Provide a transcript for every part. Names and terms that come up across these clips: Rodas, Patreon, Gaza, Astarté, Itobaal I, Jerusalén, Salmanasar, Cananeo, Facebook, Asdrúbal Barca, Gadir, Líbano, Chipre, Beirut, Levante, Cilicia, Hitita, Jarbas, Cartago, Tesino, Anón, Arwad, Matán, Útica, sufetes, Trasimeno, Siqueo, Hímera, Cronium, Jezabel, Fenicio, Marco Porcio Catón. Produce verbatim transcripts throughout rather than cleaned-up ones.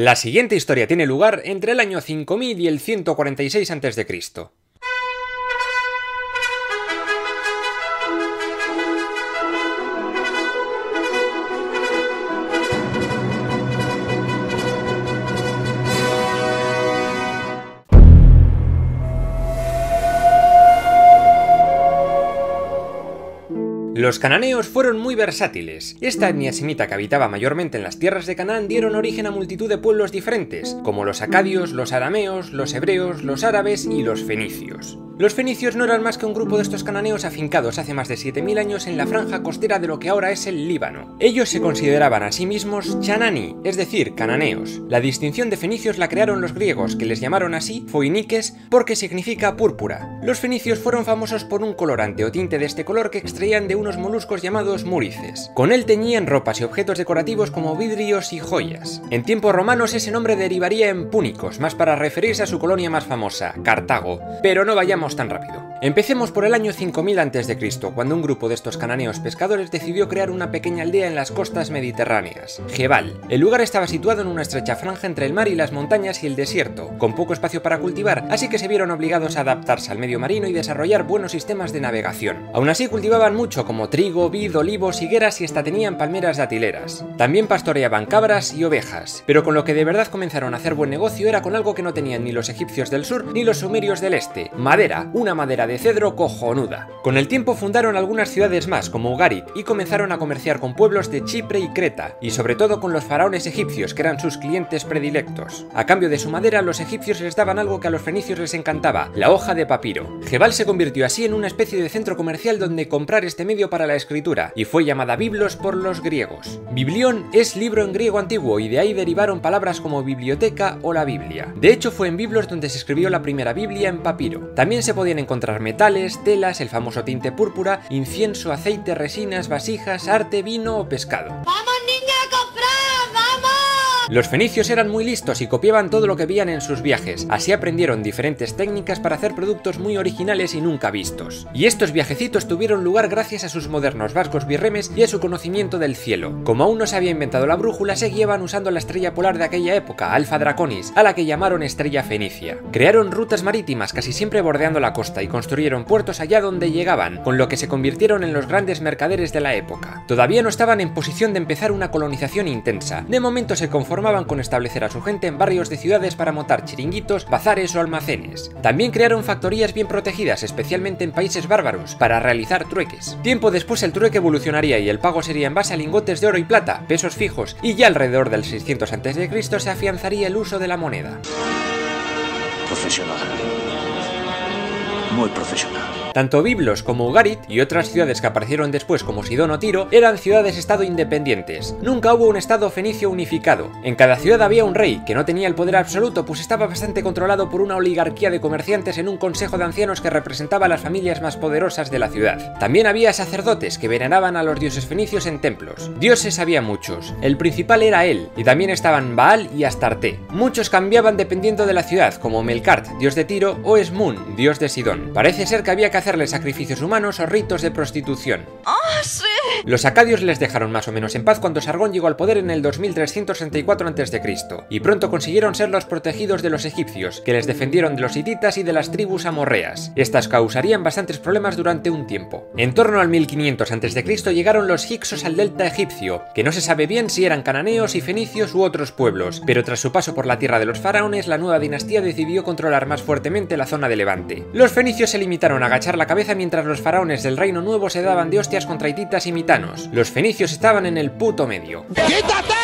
La siguiente historia tiene lugar entre el año cinco mil y el ciento cuarenta y seis antes de Cristo. Los cananeos fueron muy versátiles. Esta etnia semita que habitaba mayormente en las tierras de Canaán dieron origen a multitud de pueblos diferentes, como los acadios, los arameos, los hebreos, los árabes y los fenicios. Los fenicios no eran más que un grupo de estos cananeos afincados hace más de siete mil años en la franja costera de lo que ahora es el Líbano. Ellos se consideraban a sí mismos chanani, es decir, cananeos. La distinción de fenicios la crearon los griegos, que les llamaron así foiniques porque significa púrpura. Los fenicios fueron famosos por un colorante o tinte de este color que extraían de unos moluscos llamados múrices. Con él teñían ropas y objetos decorativos como vidrios y joyas. En tiempos romanos ese nombre derivaría en púnicos, más para referirse a su colonia más famosa, Cartago. Pero no vayamos tan rápido. Empecemos por el año cinco mil antes de Cristo, cuando un grupo de estos cananeos pescadores decidió crear una pequeña aldea en las costas mediterráneas, Gebal. El lugar estaba situado en una estrecha franja entre el mar y las montañas y el desierto, con poco espacio para cultivar, así que se vieron obligados a adaptarse al medio marino y desarrollar buenos sistemas de navegación. Aún así cultivaban mucho, como trigo, vid, olivos, higueras y hasta tenían palmeras datileras. También pastoreaban cabras y ovejas, pero con lo que de verdad comenzaron a hacer buen negocio era con algo que no tenían ni los egipcios del sur ni los sumerios del este: madera. Una madera de cedro cojonuda. Con el tiempo fundaron algunas ciudades más, como Ugarit, y comenzaron a comerciar con pueblos de Chipre y Creta, y sobre todo con los faraones egipcios, que eran sus clientes predilectos. A cambio de su madera, los egipcios les daban algo que a los fenicios les encantaba: la hoja de papiro. Gebal se convirtió así en una especie de centro comercial donde comprar este medio para la escritura, y fue llamada Biblos por los griegos. Biblión es libro en griego antiguo, y de ahí derivaron palabras como biblioteca o la Biblia. De hecho, fue en Biblos donde se escribió la primera Biblia en papiro. También se se podían encontrar metales, telas, el famoso tinte púrpura, incienso, aceite, resinas, vasijas, arte, vino o pescado. ¡Vamos, niña, a comprar! ¡Vamos! Los fenicios eran muy listos y copiaban todo lo que veían en sus viajes, así aprendieron diferentes técnicas para hacer productos muy originales y nunca vistos. Y estos viajecitos tuvieron lugar gracias a sus modernos vascos birremes y a su conocimiento del cielo. Como aún no se había inventado la brújula, se guiaban usando la estrella polar de aquella época, Alfa Draconis, a la que llamaron estrella fenicia. Crearon rutas marítimas, casi siempre bordeando la costa, y construyeron puertos allá donde llegaban, con lo que se convirtieron en los grandes mercaderes de la época. Todavía no estaban en posición de empezar una colonización intensa. De momento se conformaban con establecer a su gente en barrios de ciudades para montar chiringuitos, bazares o almacenes. También crearon factorías bien protegidas, especialmente en países bárbaros, para realizar trueques. Tiempo después el trueque evolucionaría y el pago sería en base a lingotes de oro y plata, pesos fijos, y ya alrededor del seiscientos antes de Cristo se afianzaría el uso de la moneda. Profesional. Muy profesional. Tanto Biblos como Ugarit y otras ciudades que aparecieron después como Sidón o Tiro eran ciudades-estado independientes. Nunca hubo un estado fenicio unificado. En cada ciudad había un rey, que no tenía el poder absoluto, pues estaba bastante controlado por una oligarquía de comerciantes en un consejo de ancianos que representaba a las familias más poderosas de la ciudad. También había sacerdotes que veneraban a los dioses fenicios en templos. Dioses había muchos. El principal era él, y también estaban Baal y Astarté. Muchos cambiaban dependiendo de la ciudad, como Melkart, dios de Tiro, o Esmun, dios de Sidón. Parece ser que había que hacerle sacrificios humanos o ritos de prostitución. ¡Ah, sí! Los acadios les dejaron más o menos en paz cuando Sargón llegó al poder en el dos mil trescientos sesenta y cuatro antes de Cristo, y pronto consiguieron ser los protegidos de los egipcios, que les defendieron de los hititas y de las tribus amorreas. Estas causarían bastantes problemas durante un tiempo. En torno al mil quinientos antes de Cristo llegaron los hicsos al delta egipcio, que no se sabe bien si eran cananeos y fenicios u otros pueblos, pero tras su paso por la tierra de los faraones, la nueva dinastía decidió controlar más fuertemente la zona de Levante. Los fenicios se limitaron a agachar la cabeza mientras los faraones del Reino Nuevo se daban de hostias contra hititas y mitanos. Los fenicios estaban en el puto medio. ¡Quítate!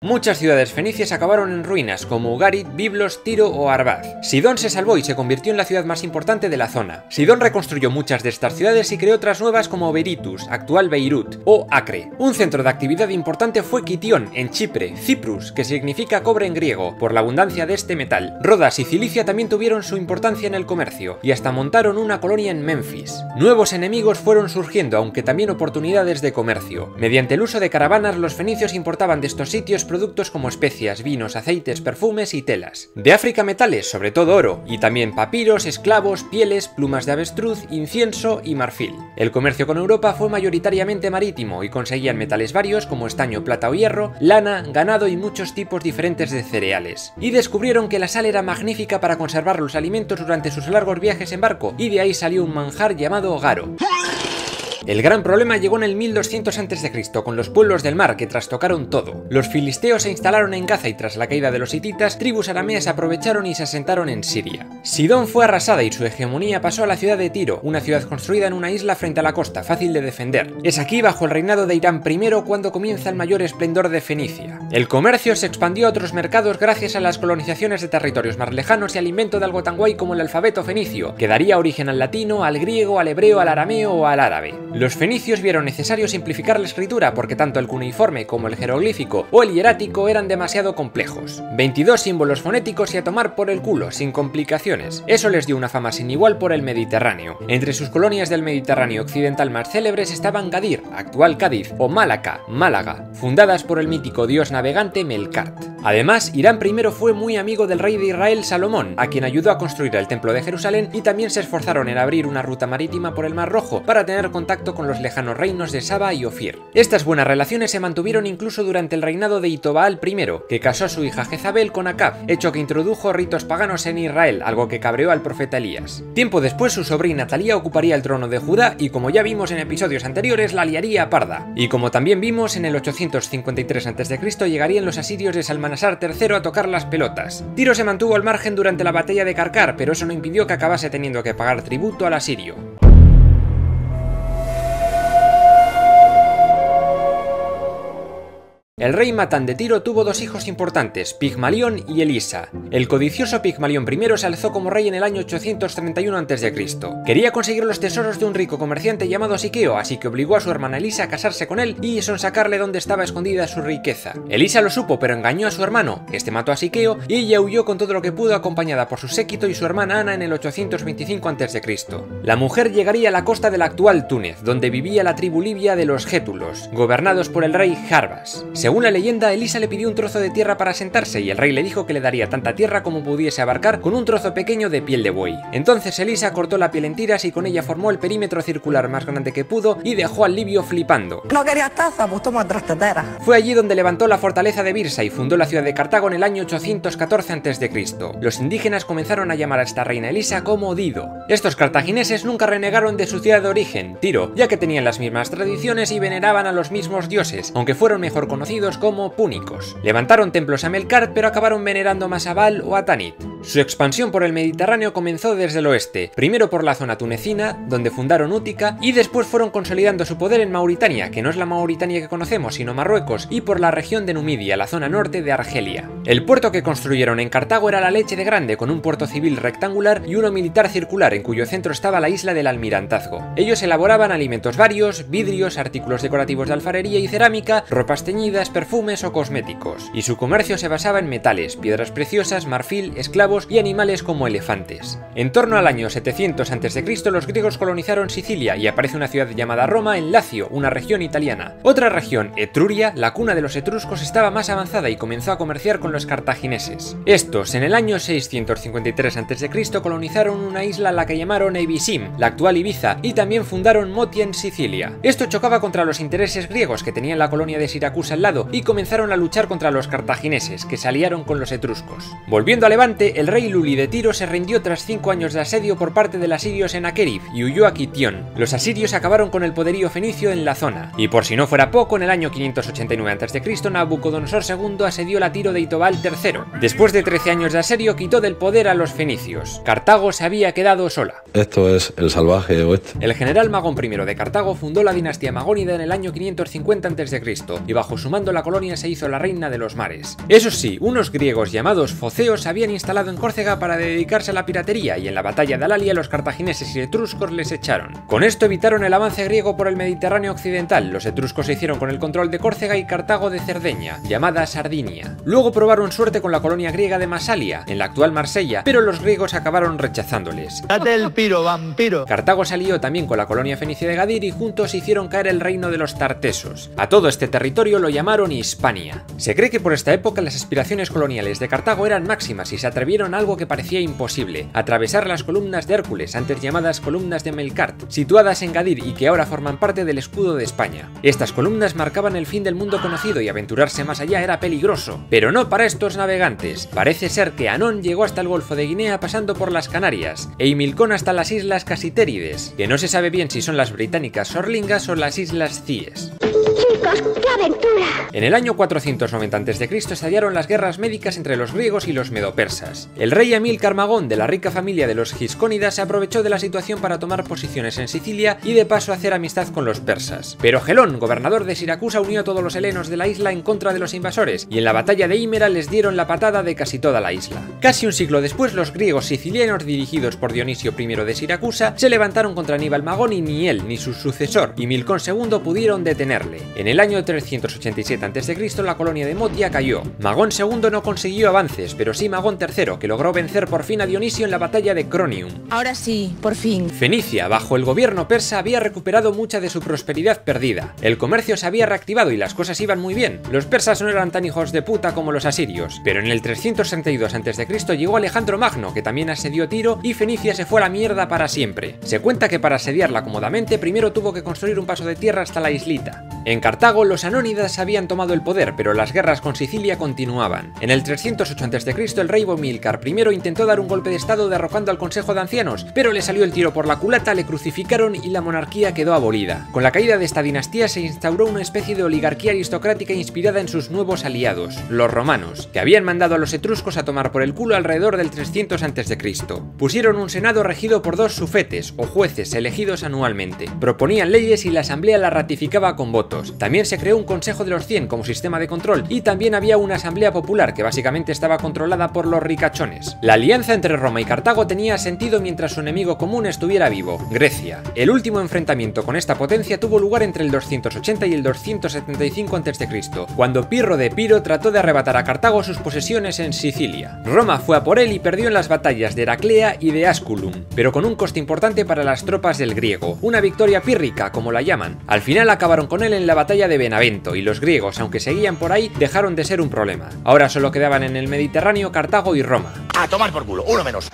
Muchas ciudades fenicias acabaron en ruinas, como Ugarit, Biblos, Tiro o Arwad. Sidón se salvó y se convirtió en la ciudad más importante de la zona. Sidón reconstruyó muchas de estas ciudades y creó otras nuevas como Beiritus, actual Beirut, o Acre. Un centro de actividad importante fue Kitión, en Chipre, Ciprus, que significa cobre en griego, por la abundancia de este metal. Rodas y Cilicia también tuvieron su importancia en el comercio, y hasta montaron una colonia en Memphis. Nuevos enemigos fueron surgiendo, aunque también oportunidades de comercio. Mediante el uso de caravanas, los fenicios importaban de estos sitios productos productos como especias, vinos, aceites, perfumes y telas. De África metales, sobre todo oro, y también papiros, esclavos, pieles, plumas de avestruz, incienso y marfil. El comercio con Europa fue mayoritariamente marítimo y conseguían metales varios como estaño, plata o hierro, lana, ganado y muchos tipos diferentes de cereales. Y descubrieron que la sal era magnífica para conservar los alimentos durante sus largos viajes en barco, y de ahí salió un manjar llamado garo. El gran problema llegó en el mil doscientos antes de Cristo con los pueblos del mar que trastocaron todo. Los filisteos se instalaron en Gaza y tras la caída de los hititas, tribus arameas aprovecharon y se asentaron en Siria. Sidón fue arrasada y su hegemonía pasó a la ciudad de Tiro, una ciudad construida en una isla frente a la costa, fácil de defender. Es aquí bajo el reinado de Hiram primero cuando comienza el mayor esplendor de Fenicia. El comercio se expandió a otros mercados gracias a las colonizaciones de territorios más lejanos y al invento de algo tan guay como el alfabeto fenicio, que daría origen al latino, al griego, al hebreo, al arameo o al árabe. Los fenicios vieron necesario simplificar la escritura porque tanto el cuneiforme como el jeroglífico o el hierático eran demasiado complejos. veintidós símbolos fonéticos y a tomar por el culo, sin complicaciones. Eso les dio una fama sin igual por el Mediterráneo. Entre sus colonias del Mediterráneo occidental más célebres estaban Gadir, actual Cádiz, o Málaca, Málaga, fundadas por el mítico dios navegante Melkart. Además, Hiram primero fue muy amigo del rey de Israel Salomón, a quien ayudó a construir el templo de Jerusalén, y también se esforzaron en abrir una ruta marítima por el Mar Rojo para tener contacto con los lejanos reinos de Saba y Ofir. Estas buenas relaciones se mantuvieron incluso durante el reinado de Itobaal I, que casó a su hija Jezabel con Acab, hecho que introdujo ritos paganos en Israel, algo que cabreó al profeta Elías. Tiempo después su sobrina Talía ocuparía el trono de Judá y, como ya vimos en episodios anteriores, la liaría a parda. Y como también vimos, en el ochocientos cincuenta y tres antes de Cristo llegarían los asirios de Salmanasar tercero a tocar las pelotas. Tiro se mantuvo al margen durante la batalla de Karkar, pero eso no impidió que acabase teniendo que pagar tributo al asirio. El rey Matán de Tiro tuvo dos hijos importantes, Pigmalión y Elisa. El codicioso Pigmalión primero se alzó como rey en el año ochocientos treinta y uno antes de Cristo. Quería conseguir los tesoros de un rico comerciante llamado Siqueo, así que obligó a su hermana Elisa a casarse con él y sonsacarle dónde estaba escondida su riqueza. Elisa lo supo, pero engañó a su hermano, este mató a Siqueo y ella huyó con todo lo que pudo acompañada por su séquito y su hermana Ana en el ochocientos veinticinco antes de Cristo. La mujer llegaría a la costa del actual Túnez, donde vivía la tribu libia de los gétulos, gobernados por el rey Jarbas. Según la leyenda, Elisa le pidió un trozo de tierra para sentarse y el rey le dijo que le daría tanta tierra como pudiese abarcar con un trozo pequeño de piel de buey. Entonces Elisa cortó la piel en tiras y con ella formó el perímetro circular más grande que pudo y dejó al libio flipando. No querías taza, pues toma trastatera. Fue allí donde levantó la fortaleza de Birsa y fundó la ciudad de Cartago en el año ochocientos catorce antes de Cristo. Los indígenas comenzaron a llamar a esta reina Elisa como Dido. Estos cartagineses nunca renegaron de su ciudad de origen, Tiro, ya que tenían las mismas tradiciones y veneraban a los mismos dioses, aunque fueron mejor conocidos como púnicos. Levantaron templos a Melkart, pero acabaron venerando más a Baal o a Tanit. Su expansión por el Mediterráneo comenzó desde el oeste, primero por la zona tunecina, donde fundaron Útica, y después fueron consolidando su poder en Mauritania, que no es la Mauritania que conocemos, sino Marruecos, y por la región de Numidia, la zona norte de Argelia. El puerto que construyeron en Cartago era la leche de grande, con un puerto civil rectangular y uno militar circular, en cuyo centro estaba la isla del Almirantazgo. Ellos elaboraban alimentos varios, vidrios, artículos decorativos de alfarería y cerámica, ropas teñidas, perfumes o cosméticos, y su comercio se basaba en metales, piedras preciosas, marfil, esclavos y animales como elefantes. En torno al año setecientos antes de Cristo los griegos colonizaron Sicilia y aparece una ciudad llamada Roma en Lacio, una región italiana. Otra región, Etruria, la cuna de los etruscos, estaba más avanzada y comenzó a comerciar con los cartagineses. Estos, en el año seiscientos cincuenta y tres antes de Cristo colonizaron una isla a la que llamaron Ibisim, la actual Ibiza, y también fundaron Motia en Sicilia. Esto chocaba contra los intereses griegos que tenían la colonia de Siracusa al lado y comenzaron a luchar contra los cartagineses, que se aliaron con los etruscos. Volviendo a Levante, el rey Luli de Tiro se rindió tras cinco años de asedio por parte de los asirios en Akerif y huyó a Kitión. Los asirios acabaron con el poderío fenicio en la zona. Y por si no fuera poco, en el año quinientos ochenta y nueve antes de Cristo Nabucodonosor segundo asedió la Tiro de Itobaal tercero. Después de trece años de asedio, quitó del poder a los fenicios. Cartago se había quedado sola. Esto es el salvaje oeste. El general Magón primero de Cartago fundó la dinastía magónida en el año quinientos cincuenta antes de Cristo y bajo su mando la colonia se hizo la reina de los mares. Eso sí, unos griegos llamados foceos se habían instalado en Córcega para dedicarse a la piratería y en la batalla de Alalia los cartagineses y etruscos les echaron. Con esto evitaron el avance griego por el Mediterráneo occidental, los etruscos se hicieron con el control de Córcega y Cartago de Cerdeña, llamada Sardinia. Luego probaron suerte con la colonia griega de Masalia, en la actual Marsella, pero los griegos acabaron rechazándoles. ¡Date el piro, vampiro! Cartago se alió también con la colonia fenicia de Gadir y juntos hicieron caer el reino de los tartesos. A todo este territorio lo llamaron Epiro ni Hispania. Se cree que por esta época las aspiraciones coloniales de Cartago eran máximas y se atrevieron a algo que parecía imposible, atravesar las columnas de Hércules, antes llamadas columnas de Melkart, situadas en Gadir y que ahora forman parte del escudo de España. Estas columnas marcaban el fin del mundo conocido y aventurarse más allá era peligroso, pero no para estos navegantes. Parece ser que Anón llegó hasta el Golfo de Guinea pasando por las Canarias, e Himilcón hasta las Islas Casitérides, que no se sabe bien si son las británicas Sorlingas o las Islas Cíes. ¡Qué aventura! En el año cuatrocientos noventa antes de Cristo estallaron las guerras médicas entre los griegos y los medopersas. El rey Amílcar Magón, de la rica familia de los Giscónidas, se aprovechó de la situación para tomar posiciones en Sicilia y de paso hacer amistad con los persas. Pero Gelón, gobernador de Siracusa, unió a todos los helenos de la isla en contra de los invasores y en la batalla de Hímera les dieron la patada de casi toda la isla. Casi un siglo después, los griegos sicilianos, dirigidos por Dionisio primero de Siracusa, se levantaron contra Aníbal Magón y ni él ni su sucesor, Himilcón segundo, pudieron detenerle. En el año trescientos ochenta y siete antes de Cristo la colonia de Motia cayó. Magón segundo no consiguió avances, pero sí Magón tercero, que logró vencer por fin a Dionisio en la batalla de Cronium. Ahora sí, por fin. Fenicia, bajo el gobierno persa, había recuperado mucha de su prosperidad perdida. El comercio se había reactivado y las cosas iban muy bien. Los persas no eran tan hijos de puta como los asirios. Pero en el trescientos sesenta y dos antes de Cristo llegó Alejandro Magno, que también asedió Tiro, y Fenicia se fue a la mierda para siempre. Se cuenta que para asediarla cómodamente primero tuvo que construir un paso de tierra hasta la islita. En Cartago, los anónidas habían tomado el poder, pero las guerras con Sicilia continuaban. En el trescientos ocho antes de Cristo el rey Bomilcar primero intentó dar un golpe de estado derrocando al Consejo de Ancianos, pero le salió el tiro por la culata, le crucificaron y la monarquía quedó abolida. Con la caída de esta dinastía se instauró una especie de oligarquía aristocrática inspirada en sus nuevos aliados, los romanos, que habían mandado a los etruscos a tomar por el culo alrededor del trescientos antes de Cristo. Pusieron un senado regido por dos sufetes, o jueces elegidos anualmente. Proponían leyes y la asamblea las ratificaba con votos. También se creó un Consejo de los Cien como sistema de control y también había una asamblea popular que básicamente estaba controlada por los ricachones. La alianza entre Roma y Cartago tenía sentido mientras su enemigo común estuviera vivo, Grecia. El último enfrentamiento con esta potencia tuvo lugar entre el doscientos ochenta y el doscientos setenta y cinco antes de Cristo, cuando Pirro de Epiro trató de arrebatar a Cartago sus posesiones en Sicilia. Roma fue a por él y perdió en las batallas de Heraclea y de Asculum, pero con un coste importante para las tropas del griego, una victoria pírrica como la llaman. Al final acabaron con él en la batalla de Benavento y los griegos, aunque seguían por ahí, dejaron de ser un problema. Ahora solo quedaban en el Mediterráneo Cartago y Roma. A tomar por culo, uno menos.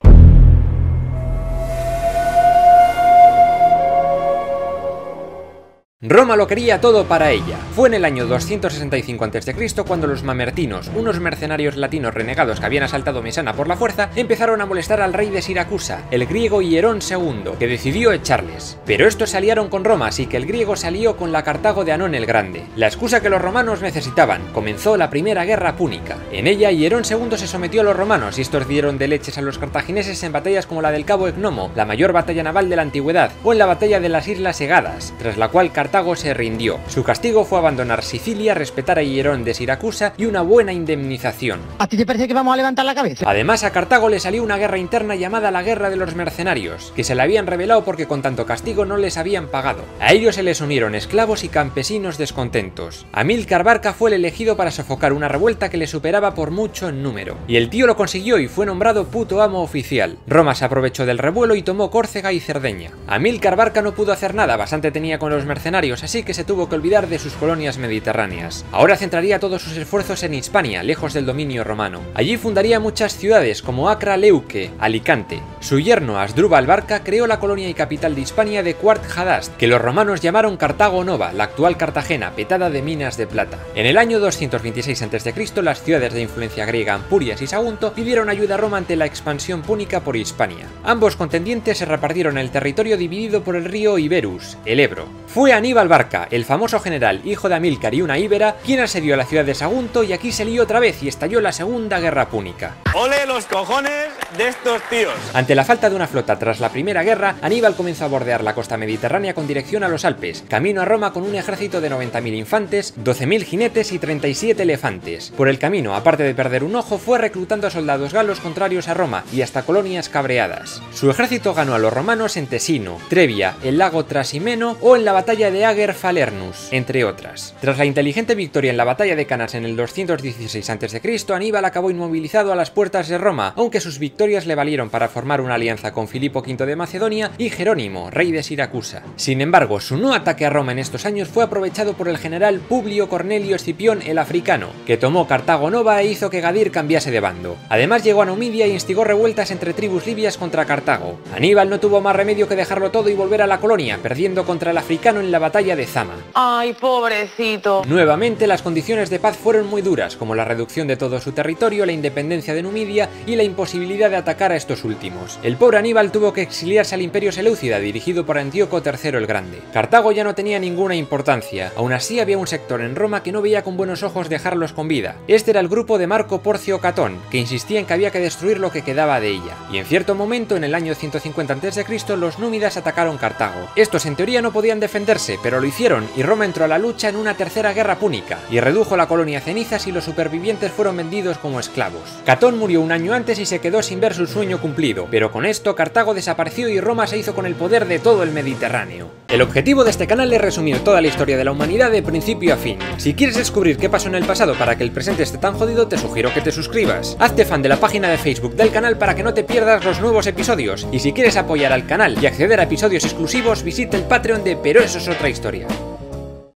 Roma lo quería todo para ella. Fue en el año doscientos sesenta y cinco antes de Cristo cuando los mamertinos, unos mercenarios latinos renegados que habían asaltado Mesana por la fuerza, empezaron a molestar al rey de Siracusa, el griego Hierón segundo, que decidió echarles. Pero estos se aliaron con Roma, así que el griego se alió con la Cartago de Anón el Grande, la excusa que los romanos necesitaban. Comenzó la primera guerra púnica. En ella Hierón segundo se sometió a los romanos y estos dieron de leches a los cartagineses en batallas como la del Cabo Ecnomo, la mayor batalla naval de la antigüedad, o en la batalla de las Islas Egadas, tras la cual Cartago Cartago se rindió. Su castigo fue abandonar Sicilia, respetar a Hierón de Siracusa y una buena indemnización. ¿A ti te parece que vamos a levantar la cabeza? Además, a Cartago le salió una guerra interna llamada la Guerra de los Mercenarios, que se la habían rebelado porque con tanto castigo no les habían pagado. A ellos se les unieron esclavos y campesinos descontentos. Amílcar Barca fue el elegido para sofocar una revuelta que le superaba por mucho en número. Y el tío lo consiguió y fue nombrado puto amo oficial. Roma se aprovechó del revuelo y tomó Córcega y Cerdeña. Amílcar Barca no pudo hacer nada, bastante tenía con los mercenarios, así que se tuvo que olvidar de sus colonias mediterráneas. Ahora centraría todos sus esfuerzos en Hispania, lejos del dominio romano. Allí fundaría muchas ciudades como Acra, Leuque, Alicante. Su yerno Asdrúbal Barca creó la colonia y capital de Hispania de Quart Hadast, que los romanos llamaron Cartago Nova, la actual Cartagena, petada de minas de plata. En el año doscientos veintiséis antes de Cristo las ciudades de influencia griega Ampurias y Sagunto pidieron ayuda a Roma ante la expansión púnica por Hispania. Ambos contendientes se repartieron el territorio dividido por el río Iberus, el Ebro. Fue Aníbal Aníbal Barca, el famoso general, hijo de Amílcar y una íbera, quien asedió a la ciudad de Sagunto y aquí se lió otra vez y estalló la Segunda Guerra Púnica. ¡Ole los cojones de estos tíos! Ante la falta de una flota tras la Primera Guerra, Aníbal comenzó a bordear la costa mediterránea con dirección a los Alpes, camino a Roma con un ejército de noventa mil infantes, doce mil jinetes y treinta y siete elefantes. Por el camino, aparte de perder un ojo, fue reclutando a soldados galos contrarios a Roma y hasta colonias cabreadas. Su ejército ganó a los romanos en Tesino, Trevia, el lago Trasimeno o en la batalla de de Agerfalernus, entre otras. Tras la inteligente victoria en la batalla de Canas en el doscientos dieciséis antes de Cristo, Aníbal acabó inmovilizado a las puertas de Roma, aunque sus victorias le valieron para formar una alianza con Filipo quinto de Macedonia y Jerónimo, rey de Siracusa. Sin embargo, su no ataque a Roma en estos años fue aprovechado por el general Publio Cornelio Escipión el Africano, que tomó Cartago Nova e hizo que Gadir cambiase de bando. Además llegó a Numidia e instigó revueltas entre tribus libias contra Cartago. Aníbal no tuvo más remedio que dejarlo todo y volver a la colonia, perdiendo contra el africano en la batalla de Zama. ¡Ay, pobrecito! Nuevamente las condiciones de paz fueron muy duras, como la reducción de todo su territorio, la independencia de Numidia y la imposibilidad de atacar a estos últimos. El pobre Aníbal tuvo que exiliarse al imperio selúcida, dirigido por Antíoco tercero el Grande. Cartago ya no tenía ninguna importancia, aún así había un sector en Roma que no veía con buenos ojos dejarlos con vida. Este era el grupo de Marco Porcio Catón, que insistía en que había que destruir lo que quedaba de ella. Y en cierto momento, en el año ciento cincuenta antes de Cristo, los númidas atacaron Cartago. Estos en teoría no podían defenderse, pero lo hicieron y Roma entró a la lucha en una tercera guerra púnica, y redujo la colonia a cenizas y los supervivientes fueron vendidos como esclavos. Catón murió un año antes y se quedó sin ver su sueño cumplido, pero con esto Cartago desapareció y Roma se hizo con el poder de todo el Mediterráneo. El objetivo de este canal es resumir toda la historia de la humanidad de principio a fin. Si quieres descubrir qué pasó en el pasado para que el presente esté tan jodido, te sugiero que te suscribas. Hazte fan de la página de Facebook del canal para que no te pierdas los nuevos episodios, y si quieres apoyar al canal y acceder a episodios exclusivos, visita el Patreon de Pero Eso Es Otra Historia.